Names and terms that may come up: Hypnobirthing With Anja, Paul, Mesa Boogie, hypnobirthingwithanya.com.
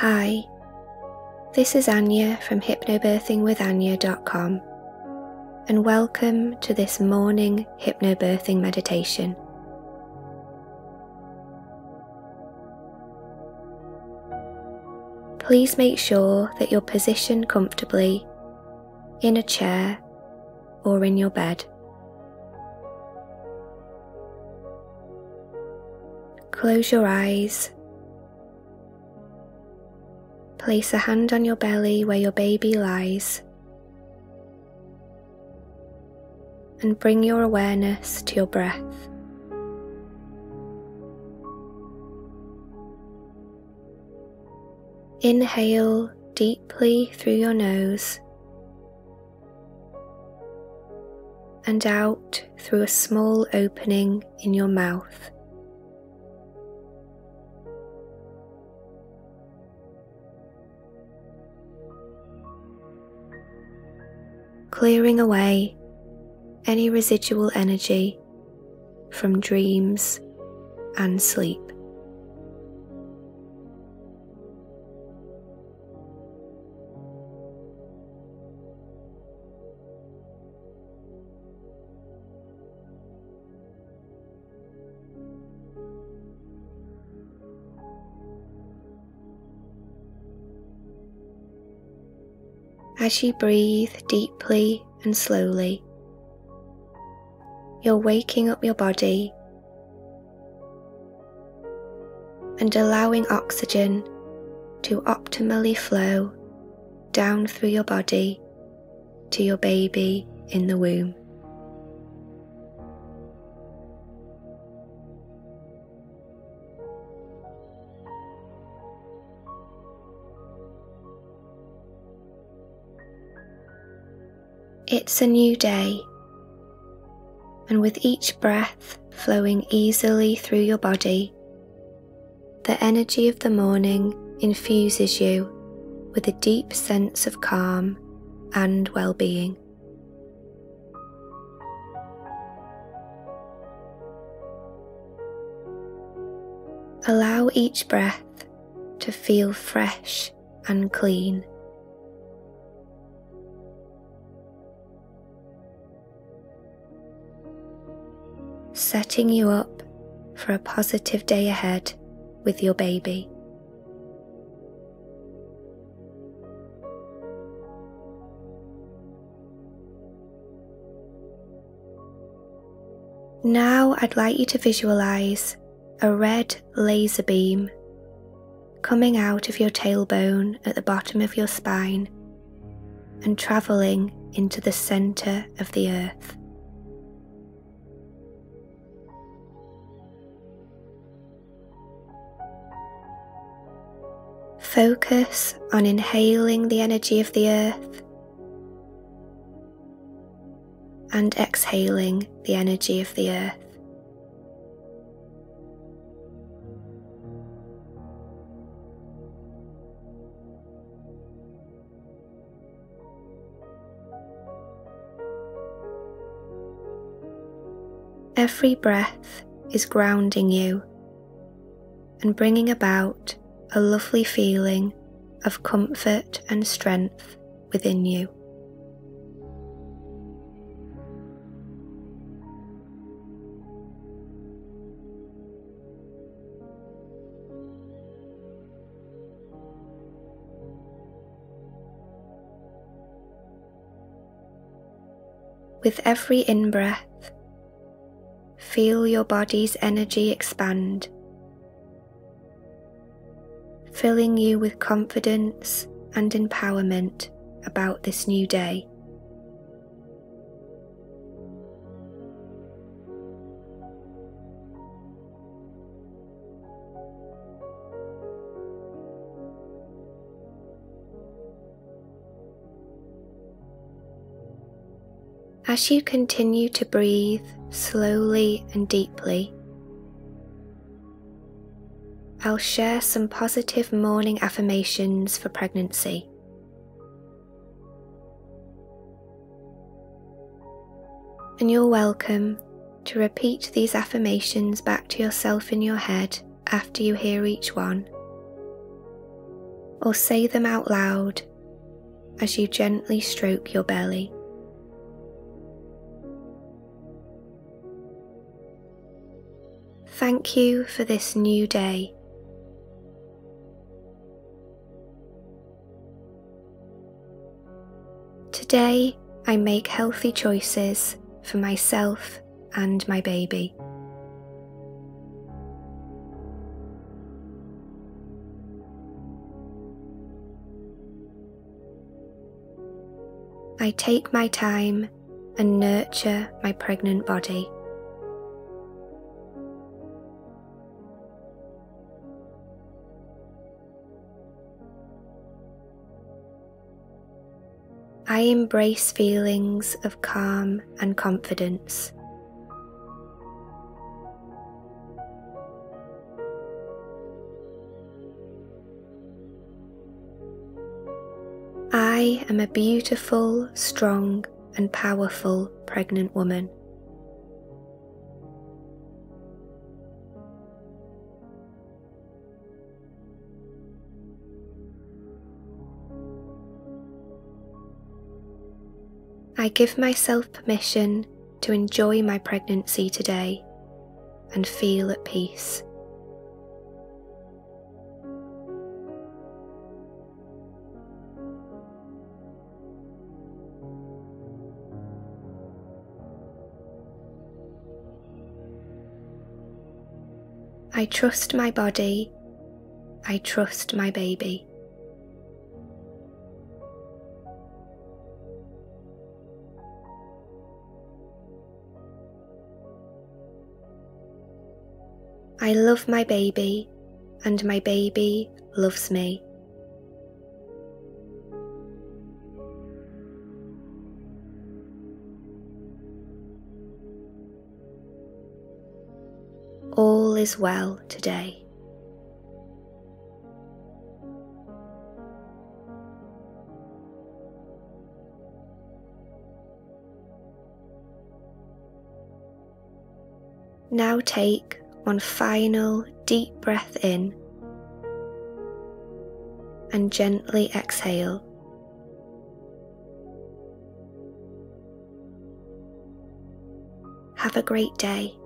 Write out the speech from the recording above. Hi, this is Anya from hypnobirthingwithanya.com, and welcome to this morning hypnobirthing meditation. Please make sure that you're positioned comfortably in a chair or in your bed. Close your eyes. Place a hand on your belly where your baby lies, and bring your awareness to your breath. Inhale deeply through your nose and out through a small opening in your mouth. Clearing away any residual energy from dreams and sleep. As you breathe deeply and slowly, you're waking up your body and allowing oxygen to optimally flow down through your body to your baby in the womb. It's a new day, and with each breath flowing easily through your body, the energy of the morning infuses you with a deep sense of calm and well-being. Allow each breath to feel fresh and clean. Setting you up for a positive day ahead with your baby. Now I'd like you to visualize a red laser beam coming out of your tailbone at the bottom of your spine and traveling into the center of the earth. Focus on inhaling the energy of the earth and exhaling the energy of the earth. Every breath is grounding you and bringing about a lovely feeling of comfort and strength within you. With every in-breath, feel your body's energy expand, filling you with confidence and empowerment about this new day. As you continue to breathe slowly and deeply, I'll share some positive morning affirmations for pregnancy. And you're welcome to repeat these affirmations back to yourself in your head after you hear each one, or say them out loud as you gently stroke your belly. Thank you for this new day. Today, I make healthy choices for myself and my baby. I take my time and nurture my pregnant body. I embrace feelings of calm and confidence. I am a beautiful, strong, and powerful pregnant woman. I give myself permission to enjoy my pregnancy today and feel at peace. I trust my body. I trust my baby. I love my baby, and my baby loves me. All is well today. Now take one final deep breath in and gently exhale. Have a great day.